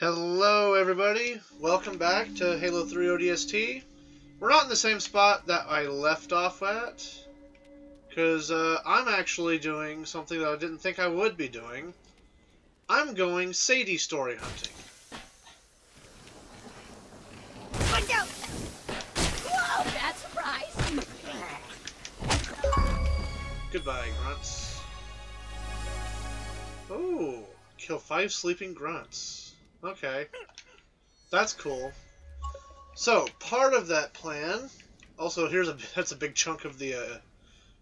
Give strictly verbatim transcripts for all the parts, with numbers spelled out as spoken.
Hello everybody, welcome back to Halo three O D S T. We're not in the same spot that I left off at, because uh, I'm actually doing something that I didn't think I would be doing. I'm going Sadie story hunting. Watch out! Whoa, that surprise! Goodbye, grunts. Oh, kill five sleeping grunts. Okay, that's cool. So part of that plan, also here's a that's a big chunk of the uh,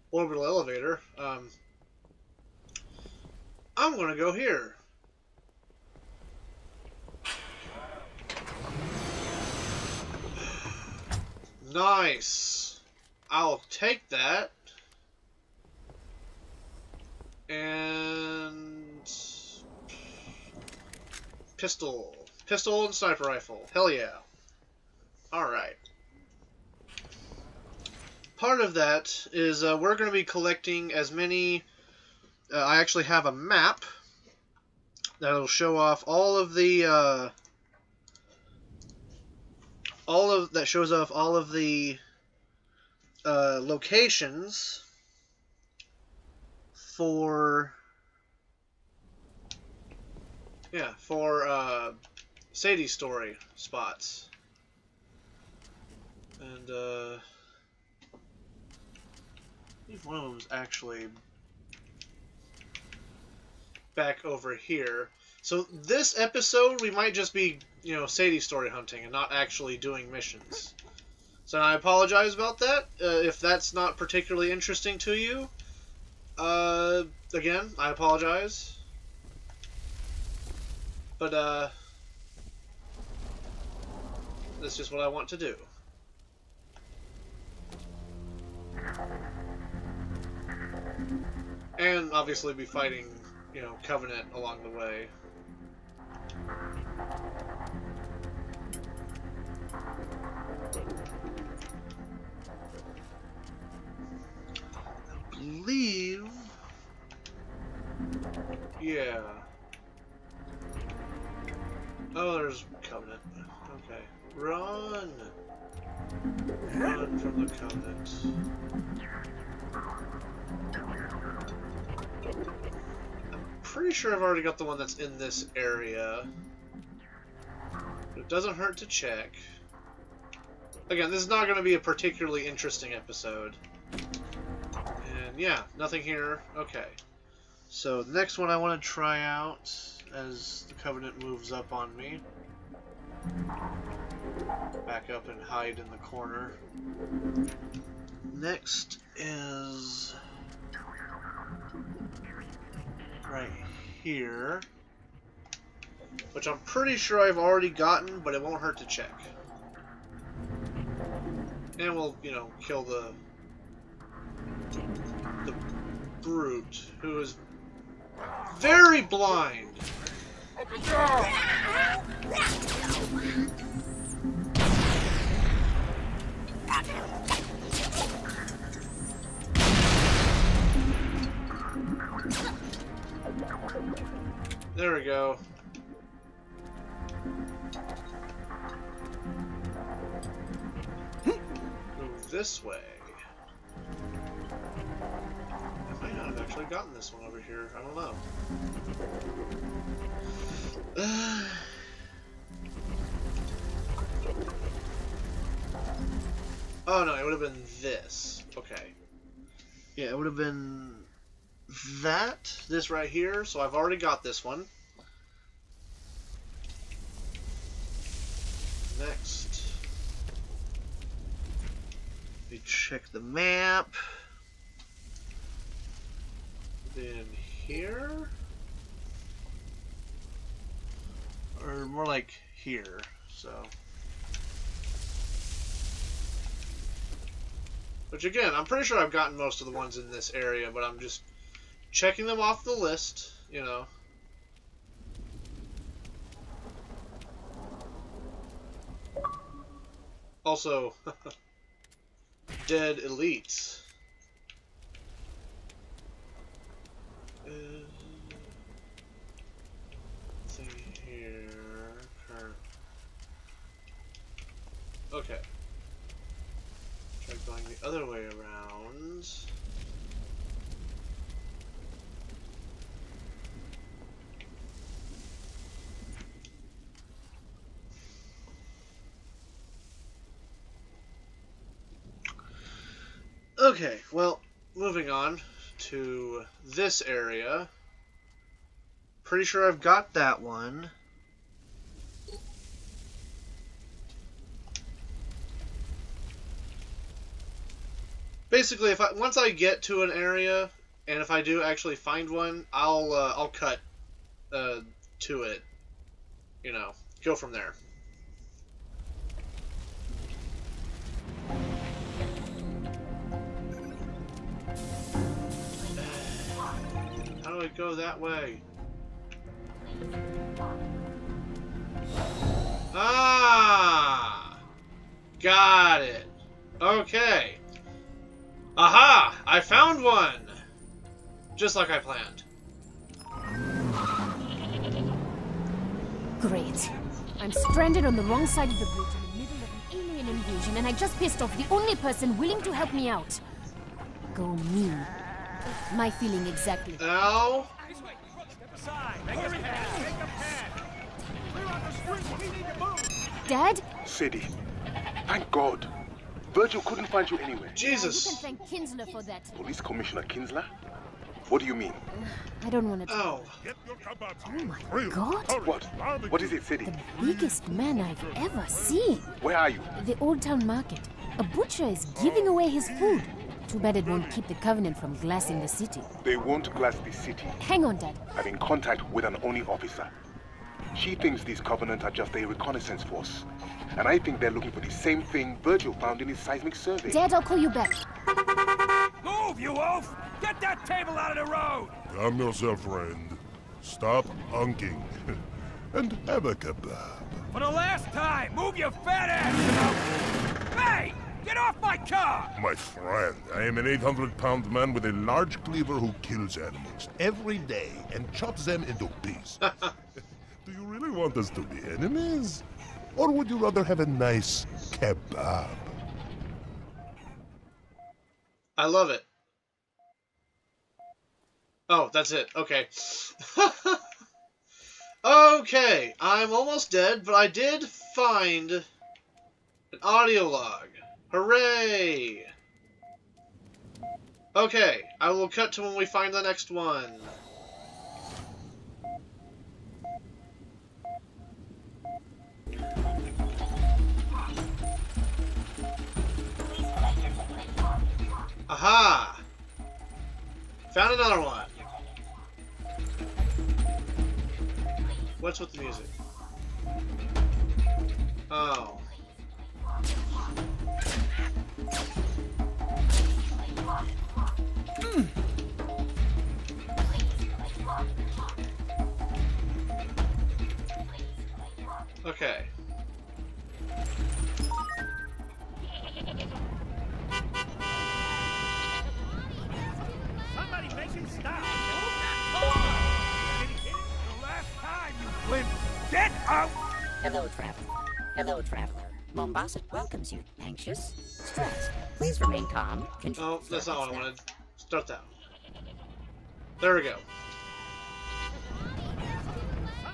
orbital elevator. Um, I'm gonna go here. Nice. I'll take that. And. Pistol. Pistol and sniper rifle. Hell yeah. Alright. Part of that is uh, we're going to be collecting as many... Uh, I actually have a map that'll show off all of the... Uh, all of... That shows off all of the uh, locations for... Yeah, for uh, Sadie's story spots. And, uh... I think one of them's actually back over here. So this episode, we might just be, you know, Sadie's story hunting and not actually doing missions. So I apologize about that. Uh, if that's not particularly interesting to you, uh, again, I apologize. But, uh, that's just what I want to do. And, obviously, be fighting, you know, Covenant along the way. I believe... Yeah... Oh, there's Covenant. Okay. Run! Run from the Covenant. I'm pretty sure I've already got the one that's in this area. But it doesn't hurt to check. Again, this is not going to be a particularly interesting episode. And yeah, nothing here. Okay. So the next one I want to try out... as the Covenant moves up on me. Back up and hide in the corner. Next is... right here. Which I'm pretty sure I've already gotten, but it won't hurt to check. And we'll, you know, kill the... the brute, who is very blind! There we go. Move this way. I might not have actually gotten this one over here. I don't know. Uh, oh no, it would have been this. Okay. Yeah, it would have been that, this right here, so I've already got this one. Next. Let me check the map. Then here. Or more like here, so. Which again, I'm pretty sure I've gotten most of the ones in this area, but I'm just checking them off the list, you know. Also, dead elites. Uh, here. Okay, well, moving on to this area. Pretty sure I've got that one. Basically, if I, once I get to an area, and if I do actually find one, I'll uh, I'll cut uh, to it. You know, go from there. How do I go that way? Ah! Got it. Okay. Aha! I found one! Just like I planned. Great. I'm stranded on the wrong side of the bridge in the middle of an alien invasion, and I just pissed off the only person willing to help me out. Go me. My feeling exactly. Ow! Dad? Sadie. Thank God. Virgil couldn't find you anywhere. Jesus. You can thank Kinsler for that. Police Commissioner Kinsler? What do you mean? I don't want to. Oh. Oh my God. What? What is it, Sadie? The biggest man I've ever seen. Where are you? The Old Town Market. A butcher is giving away his food. Too bad it won't keep the Covenant from glassing the city. They won't glass the city. Hang on, Dad. I'm in contact with an Oni officer. She thinks these Covenant are just a reconnaissance force. And I think they're looking for the same thing Virgil found in his seismic survey. Dad, I'll call you back. Move, you wolf! Get that table out of the road! Calm yourself, friend. Stop honking. And have a kebab. For the last time, move your fat ass! Hey! Get off my car! My friend, I am an eight hundred pound man with a large cleaver who kills animals every day and chops them into pieces. Do you really want us to be enemies? Or would you rather have a nice kebab? I love it. Oh, that's it. Okay. Okay, I'm almost dead, but I did find an audio log. Hooray! Okay, I will cut to when we find the next one. Aha! Found another one. What's with the music? Oh. Mm. Okay. Stop! The last time you flipped, get out! Hello, traveler. Hello, traveler. Mombasa welcomes you. Anxious? Stressed? Please remain calm. Control. Oh, that's not what I wanted. Start that. There we go.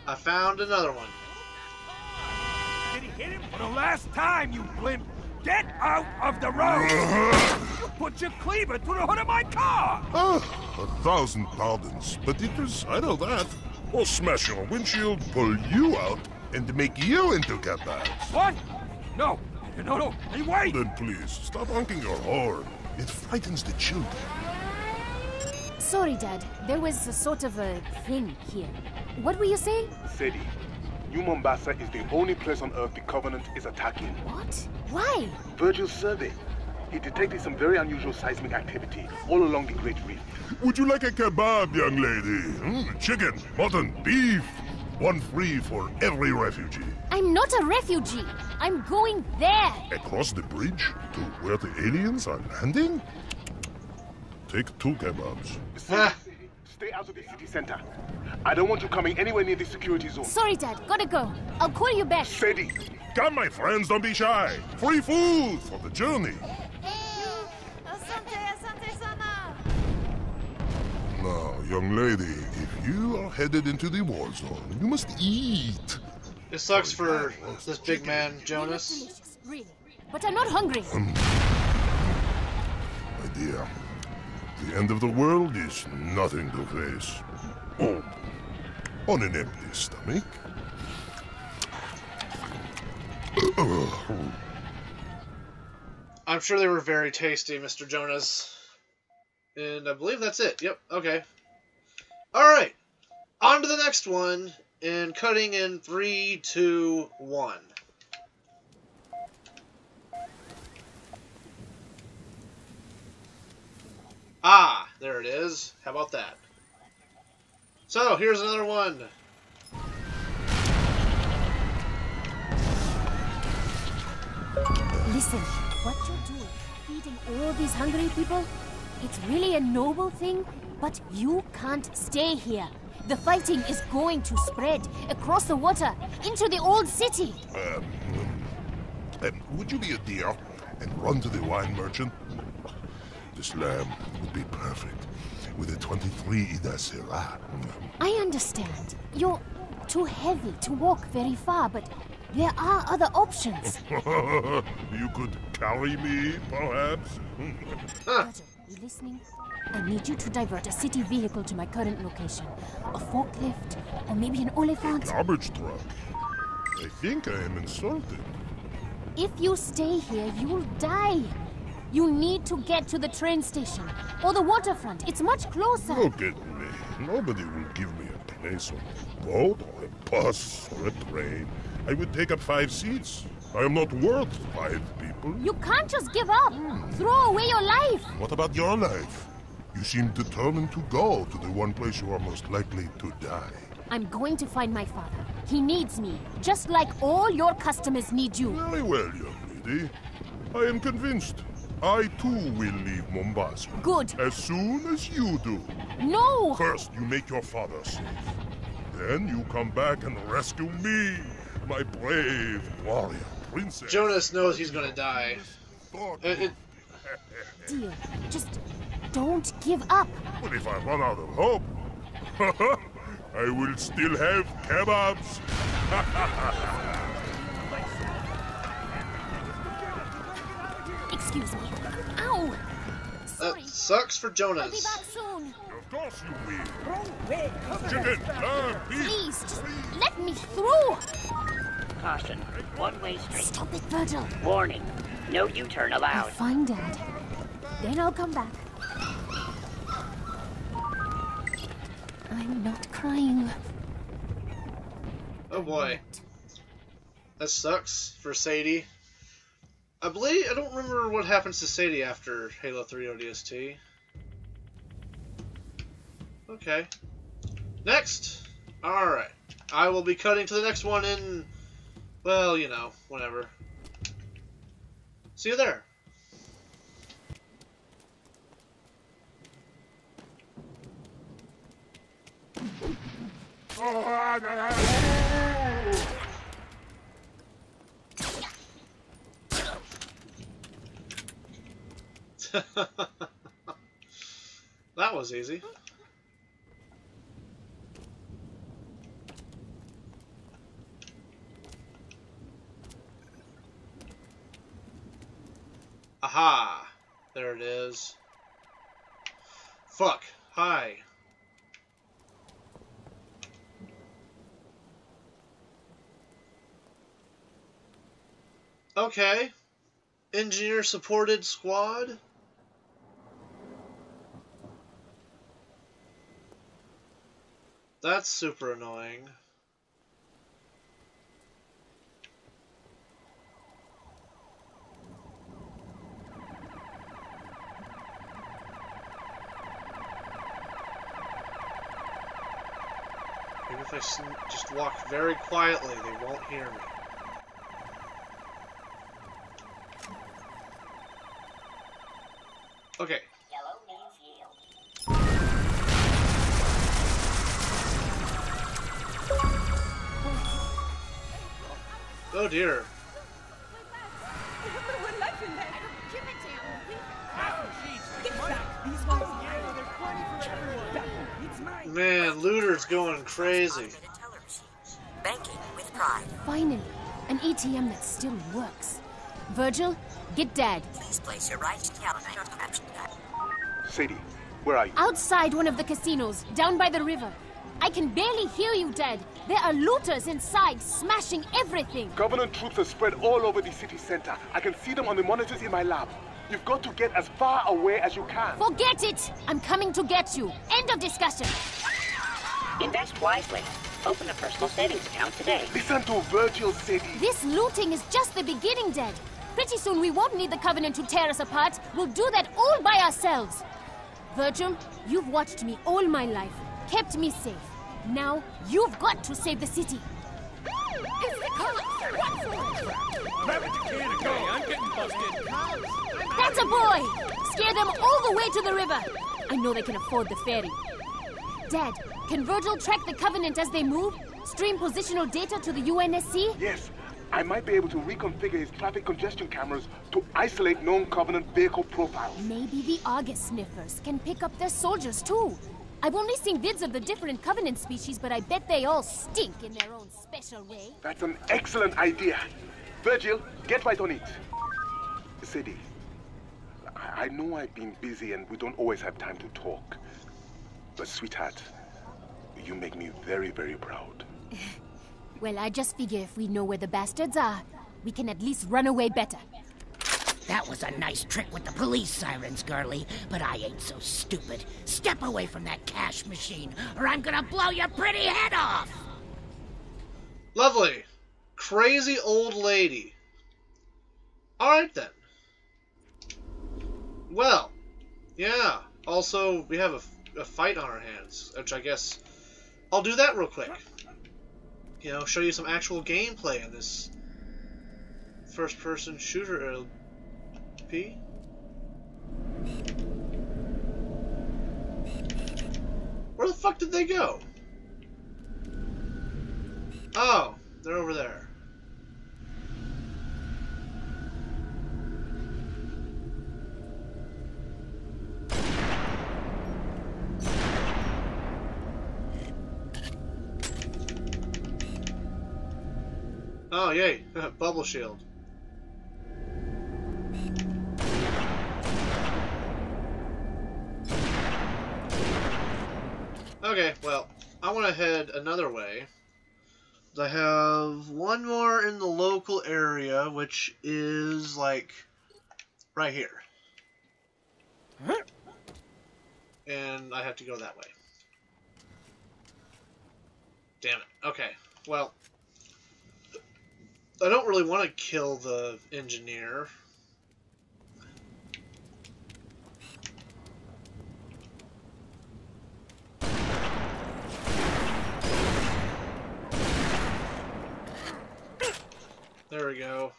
I found another one. Did he hit him? For the last time, you blimp! Get out of the road! You put your cleaver through the hood of my car! Oh, a thousand pardons, but it is, I know that. We'll smash your windshield, pull you out, and make you into kebabs. What? No, no, no, hey, wait! Then please, stop honking your horn. It frightens the children. Sorry, Dad. There was a sort of a thing here. What were you saying? Sadie. New Mombasa is the only place on Earth the Covenant is attacking. What? Why? Virgil's survey. He detected some very unusual seismic activity all along the Great Reef. Would you like a kebab, young lady? Mm, chicken, mutton, beef. One free for every refugee. I'm not a refugee. I'm going there. Across the bridge to where the aliens are landing? Take two kebabs. Ah. Stay out of the city center. I don't want you coming anywhere near the security zone. Sorry, Dad. Gotta go. I'll call you back. Sadie. Come, my friends. Don't be shy. Free food for the journey. Now, young lady, if you are headed into the war zone, you must eat. It sucks for this big man, Jonas. Really. But I'm not hungry. Um, I idea. The end of the world is nothing to face. On an empty stomach. I'm sure they were very tasty, Mister Jonas. And I believe that's it. Yep, okay. Alright. On to the next one. And cutting in three, two, one. Ah, there it is. How about that? So, here's another one. Listen, what you're doing, feeding all these hungry people, it's really a noble thing, but you can't stay here. The fighting is going to spread across the water, into the old city. Um, um, would you be a deer and run to the wine merchant? This lamb would be perfect with a twenty-three Ida Syrah. I understand. You're too heavy to walk very far, but there are other options. You could carry me, perhaps? Virgil, you listening? I need you to divert a city vehicle to my current location. A forklift, or maybe an Oliphant. A garbage truck. I think I am insulted. If you stay here, you'll die. You need to get to the train station, or the waterfront. It's much closer. Look at me. Nobody will give me a place on a boat, or a bus, or a train. I would take up five seats. I am not worth five people. You can't just give up. Hmm. Throw away your life. What about your life? You seem determined to go to the one place you are most likely to die. I'm going to find my father. He needs me, just like all your customers need you. Very well, young lady. I am convinced. I, too, will leave Mombasa. Good. As soon as you do. No! First, you make your father safe. Then you come back and rescue me, my brave warrior princess. Jonas knows he's gonna die. It... Dear, just don't give up. But if I run out of hope, I will still have kebabs. Excuse me. Ow! Sorry. That sucks for Jonas. I'll be back soon. Of course you will. Chicken, lamb, beef. Please, just let me through. Caution. One-way street. Stop it, Virgil. Warning. No U-turn allowed. I'll find Dad. Then I'll come back. I'm not crying. Oh boy. That sucks for Sadie. I believe I don't remember what happens to Sadie after Halo three O D S T. Okay. Next! Alright. I will be cutting to the next one in... well, you know, whenever. See you there! That was easy. Aha! There it is. Fuck. Hi. Okay. Engineer supported squad. That's super annoying. Even if I just walk very quietly, they won't hear me. Okay. Oh dear. Man, Looter's going crazy. Banking with pride. Finally, an A T M that still works. Virgil, get Dad. Please place your right calendar on caption. Sadie, where are you? Outside one of the casinos, down by the river. I can barely hear you, Dad. There are looters inside, smashing everything. Covenant troops are spread all over the city center. I can see them on the monitors in my lab. You've got to get as far away as you can. Forget it! I'm coming to get you. End of discussion. Invest wisely. Open a personal savings account today. Listen to Virgil, Sadie. This looting is just the beginning, Dad. Pretty soon we won't need the Covenant to tear us apart. We'll do that all by ourselves. Virgil, you've watched me all my life, kept me safe. Now you've got to save the city. It's the Covenant! Grab it, you can, and go! I'm getting busted. That's a boy! Scare them all the way to the river. I know they can afford the ferry. Dad, can Virgil track the Covenant as they move? Stream positional data to the U N S C? Yes. I might be able to reconfigure his traffic congestion cameras to isolate known Covenant vehicle profiles. Maybe the Argus sniffers can pick up their soldiers too. I've only seen vids of the different Covenant species, but I bet they all stink in their own special way. That's an excellent idea. Virgil, get right on it. Sadie, I know I've been busy and we don't always have time to talk. But sweetheart, you make me very, very proud. Well, I just figure if we know where the bastards are, we can at least run away better. That was a nice trick with the police sirens, girlie, but I ain't so stupid. Step away from that cash machine, or I'm gonna blow your pretty head off! Lovely. Crazy old lady. Alright then. Well, yeah. Also, we have a, a fight on our hands, which I guess I'll do that real quick. You know, show you some actual gameplay in this first-person shooter L P. Where the fuck did they go? Oh, they're over there. Oh, yay. Bubble shield. Okay, well, I want to head another way. I have one more in the local area, which is, like, right here. Huh? And I have to go that way. Damn it. Okay, well... I don't really want to kill the engineer. There we go.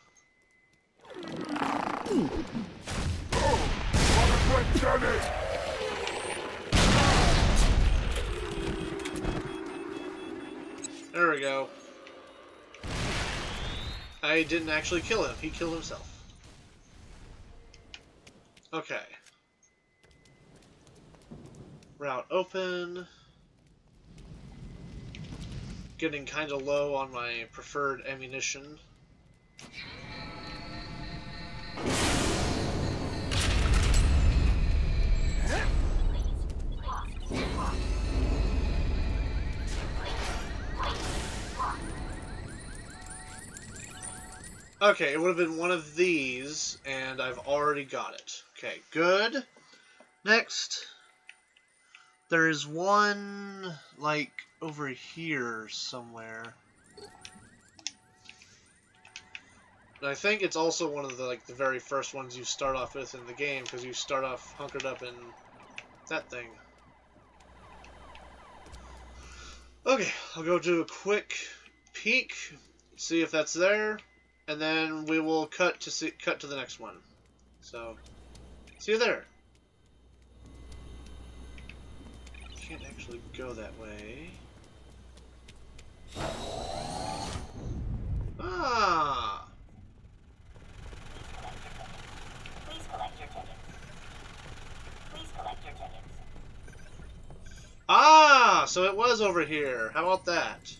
There we go. I didn't actually kill him. He killed himself. Okay. Route open. Getting kind of low on my preferred ammunition. Okay, it would have been one of these, and I've already got it. Okay, good. Next. There is one, like, over here somewhere. And I think it's also one of the, like, the very first ones you start off with in the game, because you start off hunkered up in that thing. Okay, I'll go do a quick peek, see if that's there. And then we will cut to see, cut to the next one. So, see you there. Can't actually go that way. Ah. Please collect your tickets. Please collect your tickets. Ah, so it was over here. How about that?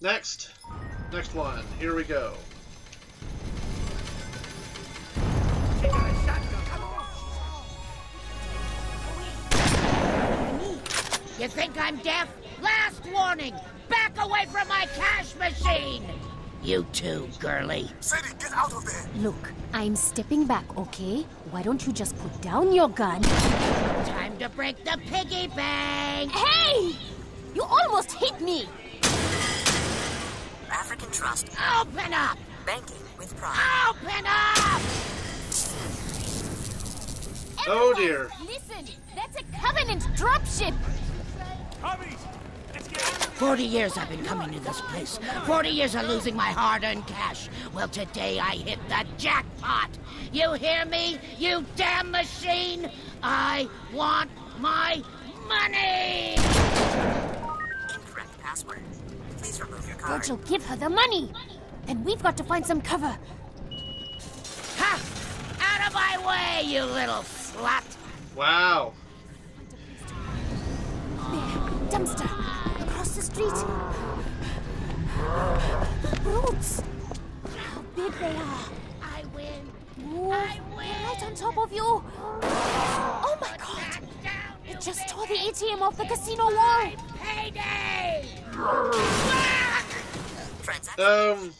Next. Next one, here we go. You think I'm deaf? Last warning! Back away from my cash machine! You too, girly. Sadie, get out of there! Look, I'm stepping back, okay? Why don't you just put down your gun? Time to break the piggy bank! Hey! You almost hit me! African Trust. Open up! Banking with pride. Open up! Oh dear. Listen, that's a Covenant dropship! Hobbies! Forty years I've been coming to this place. Forty years of losing my hard-earned cash. Well, today I hit the jackpot. You hear me, you damn machine? I want my money! Incorrect password. Please remove your card. Virgil, give her the money! And we've got to find some cover. Ha! Out of my way, you little slut! Wow. There, dumpster. The street. Brutes! How big they are. I win. Move. I win. Right on top of you. Oh my god. Down, it just big tore big the A T M off the casino wall. Payday! Um.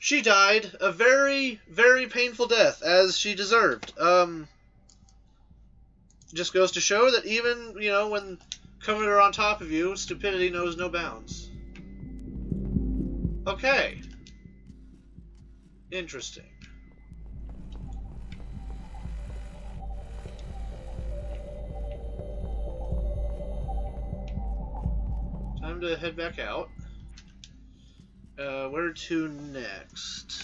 She died a very, very painful death, as she deserved. Um. Just goes to show that even, you know, when Covenant are on top of you, stupidity knows no bounds. Okay. Interesting. Time to head back out. Uh, where to next?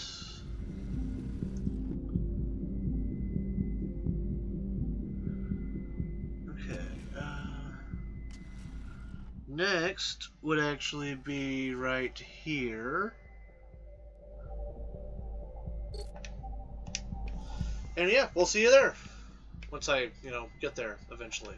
Next would actually be right here. And yeah, we'll see you there. Once I, you know, get there eventually.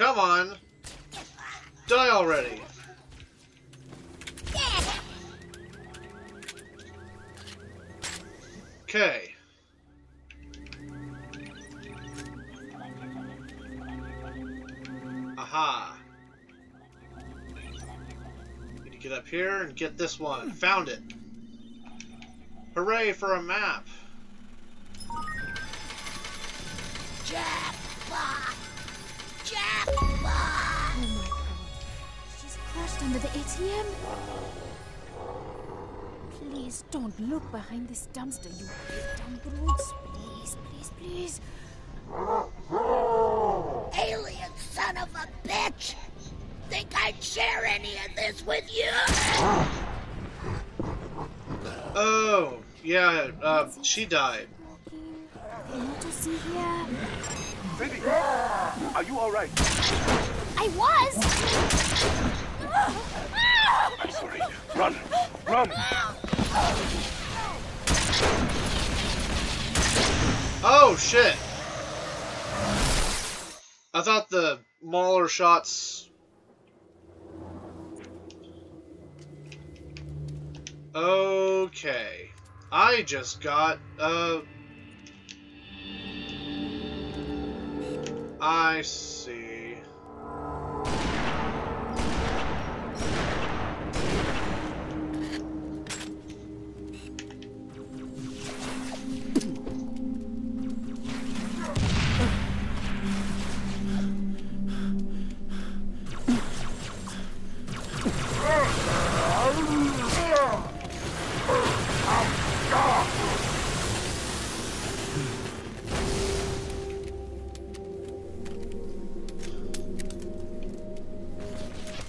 Come on! Die already! Okay. Aha! Need to get up here and get this one. Found it! Hooray for a map! Jackpot! Jackpot! Oh my god. She's crashed under the A T M. Please don't look behind this dumpster, you dumb brutes. Please, please, please. Alien son of a bitch! Think I'd share any of this with you? Oh, yeah, uh, she died. What is he here? Sadie, are you all right? I was. I'm sorry. Run, run. Oh shit! I thought the mauler shots. Okay, I just got uh. I see.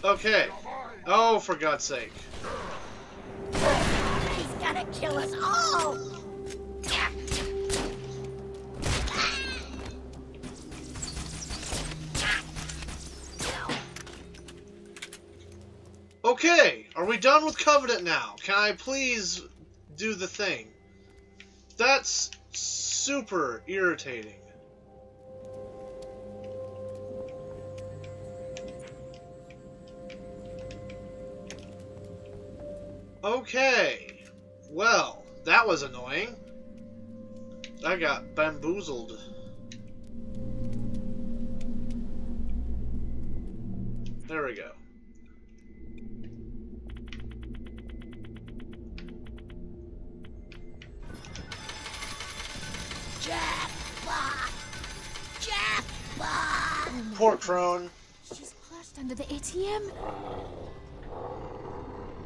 Okay. Oh, for God's sake. He's gonna kill us all! Okay, are we done with Covenant now? Can I please do the thing? That's super irritating. Okay, well, that was annoying. I got bamboozled. There we go. Jackpot! Jackpot! Poor Crone. She's crushed under the A T M.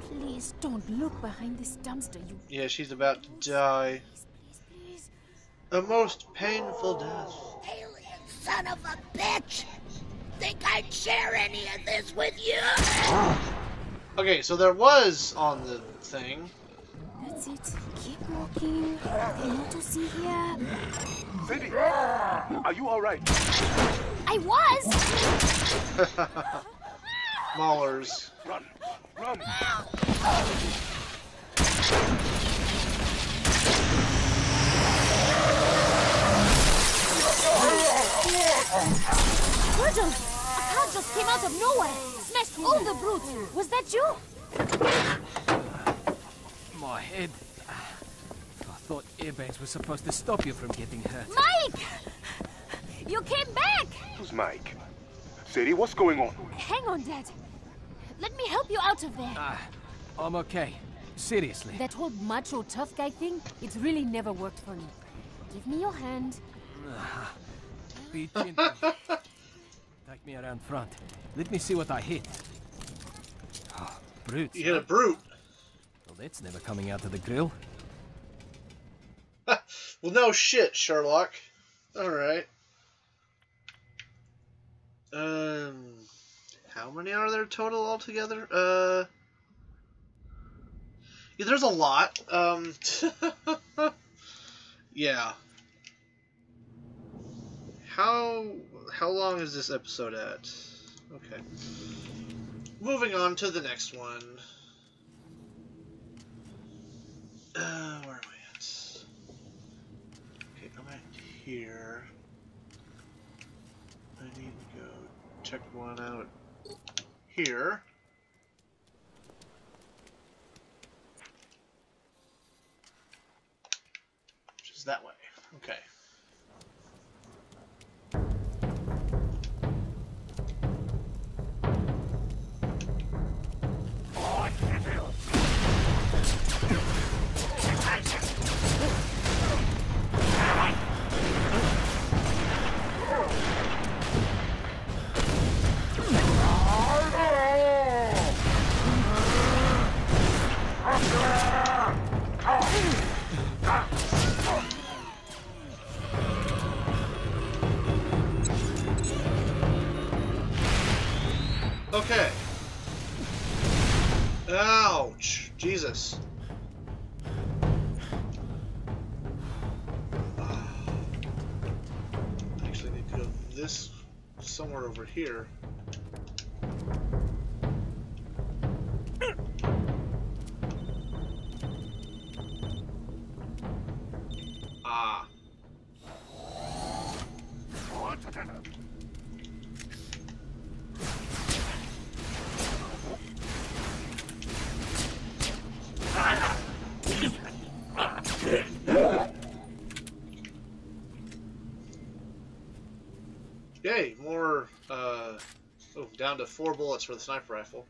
Please don't look behind this dumpster, you... Yeah, she's about to die. Please, please, please. A most painful death. Alien son of a bitch! Think I'd share any of this with you? Okay, so there was on the thing. That's it. Keep walking. Nothing more to see here. Sadie, are you alright? I was! Maulers. Run. Run! Virgil! A car just came out of nowhere! Smashed all the brutes! Was that you? My head... I thought airbags were supposed to stop you from getting hurt. Mike! You came back! Who's Mike? Sadie, what's going on? Hang on, Dad. Let me help you out of there. Ah, uh, I'm okay. Seriously. That whole macho tough guy thing, it's really never worked for me. Give me your hand. Uh, be gentle. Take me around front. Let me see what I hit. Oh, brute. You hit a brute. Well, that's never coming out of the grill. Well, no shit, Sherlock. All right. Um... How many are there total altogether? Uh, yeah, there's a lot. Um, yeah. How how long is this episode at? Okay. Moving on to the next one. Uh, where are we at? Okay, I'm at here. I need to go check one out. Here. Which is that way. Okay. Okay. Ouch. Jesus. Uh, I actually need to go this somewhere over here. Ah. Yay, more, uh, oh, down to four bullets for the sniper rifle.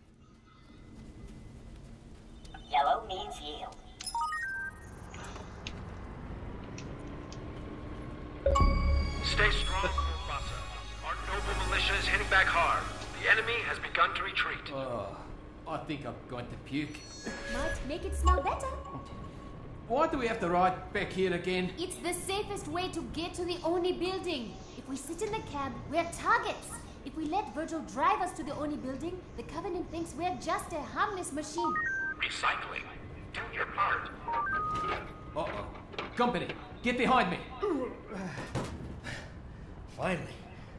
Yellow means yield. Stay strong, Mombasa. Our noble militia is heading back hard. The enemy has begun to retreat. Oh, I think I'm going to puke. Might make it smell better. Why do we have to ride back here again? It's the safest way to get to the Oni building. If we sit in the cab, we're targets. If we let Virgil drive us to the Oni building, the Covenant thinks we're just a harmless machine. Recycling? Do your part. Uh-oh. Company, get behind me. Finally.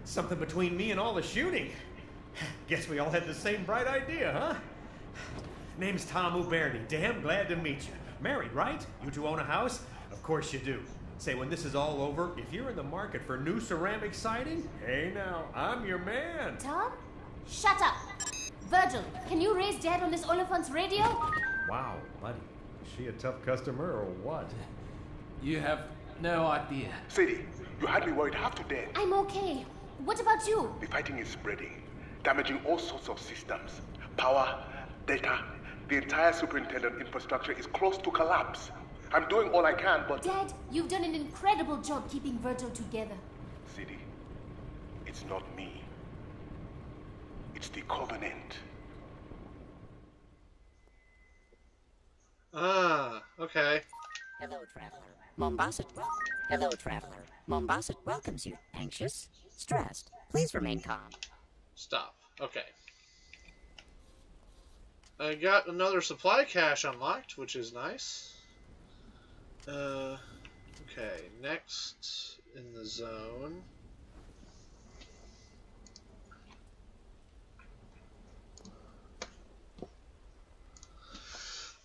Something between me and all the shooting. Guess we all had the same bright idea, huh? Name's Tom Uberney. Damn glad to meet you. Married, right? You two own a house? Of course you do. Say, when this is all over, if you're in the market for new ceramic siding, hey now, I'm your man. Tom? Shut up. Virgil, can you raise Dad on this Oliphant's radio? Wow, buddy. Is she a tough customer or what? You have no idea. Sadie, you hardly worried half to death. I'm okay. What about you? The fighting is spreading, damaging all sorts of systems. Power, data, the entire superintendent infrastructure is close to collapse. I'm doing all I can, but... Dad, you've done an incredible job keeping Virgil together. Sadie, it's not me. It's the Covenant. Ah, okay. Hello, traveler. Mombasa... Hello, traveler. Mombasa welcomes you. Anxious? Stressed? Please remain calm. Stop. Okay. I got another supply cache unlocked, which is nice. Uh, okay, next in the zone.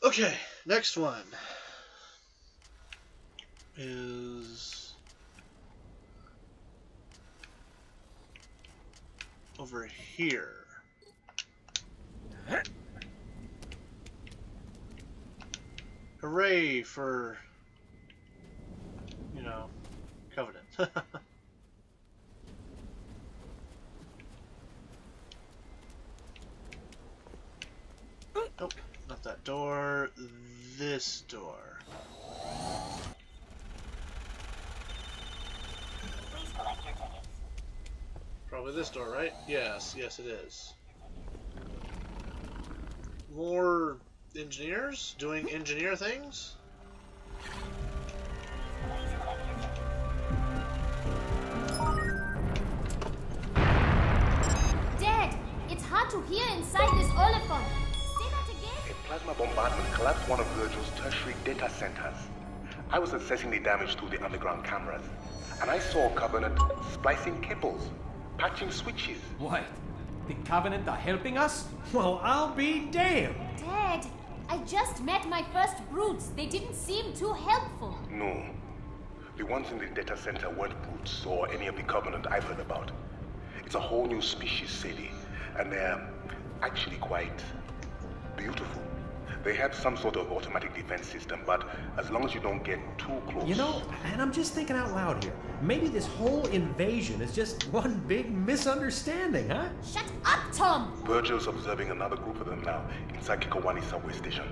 Okay, next one is over here. Hooray for... You know, Covenant. Nope, not that door. This door. Probably this door, right? Yes, yes it is. More engineers doing engineer things? To hear inside this Oliphant. Say that again. A plasma bombardment collapsed one of Virgil's tertiary data centers. I was assessing the damage through the underground cameras, and I saw Covenant splicing cables, patching switches. What? The Covenant are helping us? Well, I'll be damned. Dad, I just met my first brutes. They didn't seem too helpful. No. The ones in the data center weren't brutes or any of the Covenant I've heard about. It's a whole new species, Sadie. And they're actually quite beautiful. They have some sort of automatic defense system, but as long as you don't get too close... You know, and I'm just thinking out loud here. Maybe this whole invasion is just one big misunderstanding, huh? Shut up, Tom! Virgil's observing another group of them now in Sakikawani subway station.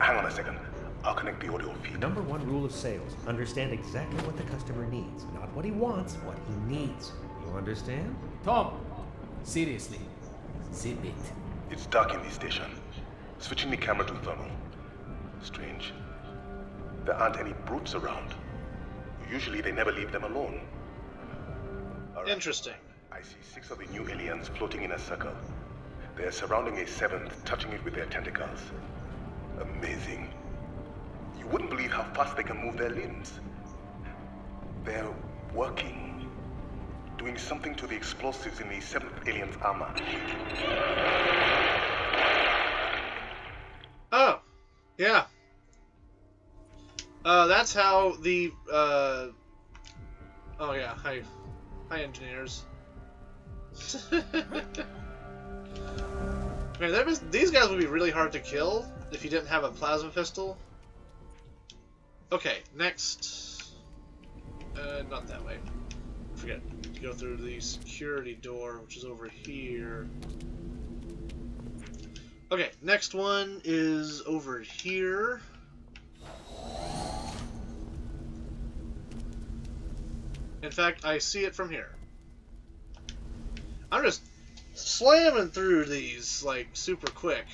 Hang on a second. I'll connect the audio feed. Number one rule of sales. Understand exactly what the customer needs. Not what he wants, what he needs. You understand? Tom! Seriously, zip it. It's dark in the station. Switching the camera to thermal. Strange. There aren't any brutes around. Usually they never leave them alone. Right. Interesting. I see six of the new aliens floating in a circle. They're surrounding a seventh, touching it with their tentacles. Amazing. You wouldn't believe how fast they can move their limbs. They're working. Doing something to the explosives in the seventh alien's armor. Oh, yeah. Uh, that's how the, uh... Oh, yeah, hi. Hi, engineers. Man, that was, these guys would be really hard to kill if you didn't have a plasma pistol. Okay, next. Uh, not that way. Forget. Go through the security door, which is over here. Okay, next one is over here. In fact, I see it from here. I'm just slamming through these, like, super quick.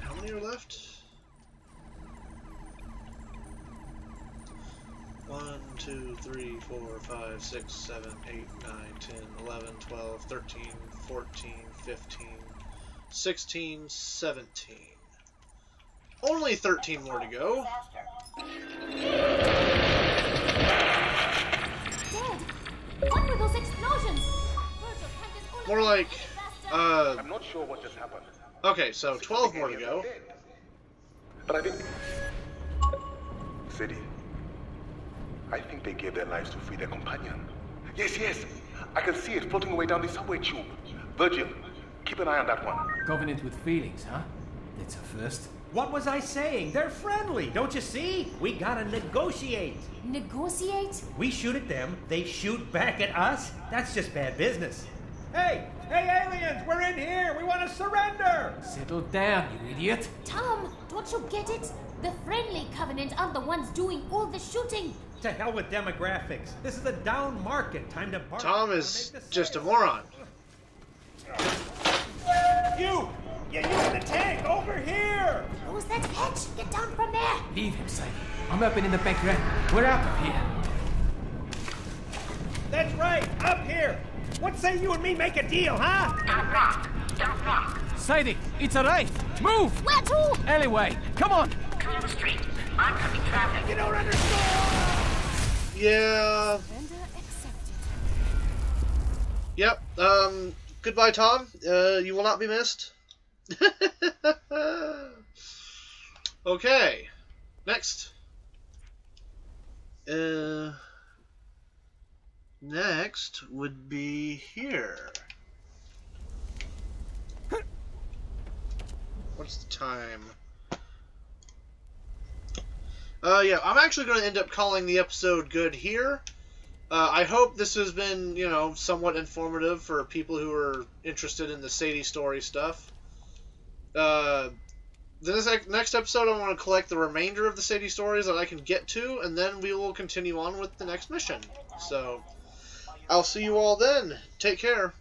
How many are left? one, two, three, four, five, six, seven, eight, nine, ten, eleven, twelve, thirteen, fourteen, fifteen, sixteen, seventeen. Only thirteen more to go. What were those explosions? More like, uh... I'm not sure what just happened. Okay, so twelve more to go. But I think... Sadie, I think they gave their lives to free their companion. Yes, yes! I can see it floating away down the subway tube. Virgil, keep an eye on that one. Covenant with feelings, huh? That's a first. What was I saying? They're friendly, don't you see? We gotta negotiate. Negotiate? We shoot at them, they shoot back at us? That's just bad business. Hey! Hey, aliens! We're in here! We want to surrender! Settle down, you idiot! Tom, don't you get it? The friendly Covenant are the ones doing all the shooting! To hell with demographics! This is a down market! Time to bargain. Tom is just a moron. You! Yeah, you in the tank! Over here! Who's that bitch? Get down from there! Leave him, Simon. I'm up and in the back ramp. We're out of here. That's right! Up here! What say you and me make a deal, huh? Don't knock! Don't knock! Sadie, it's a race! Move! Where to? Alleyway! Come on! Clear the street! I'm coming traffic! You don't understand! Yeah... Yep, um... Goodbye, Tom. Uh, you will not be missed. Okay. Next. Uh... Next would be here. What's the time? Uh, yeah, I'm actually going to end up calling the episode good here. Uh, I hope this has been, you know, somewhat informative for people who are interested in the Sadie story stuff. Uh, this next episode, I want to collect the remainder of the Sadie stories that I can get to, and then we will continue on with the next mission. So... I'll see you all then. Take care.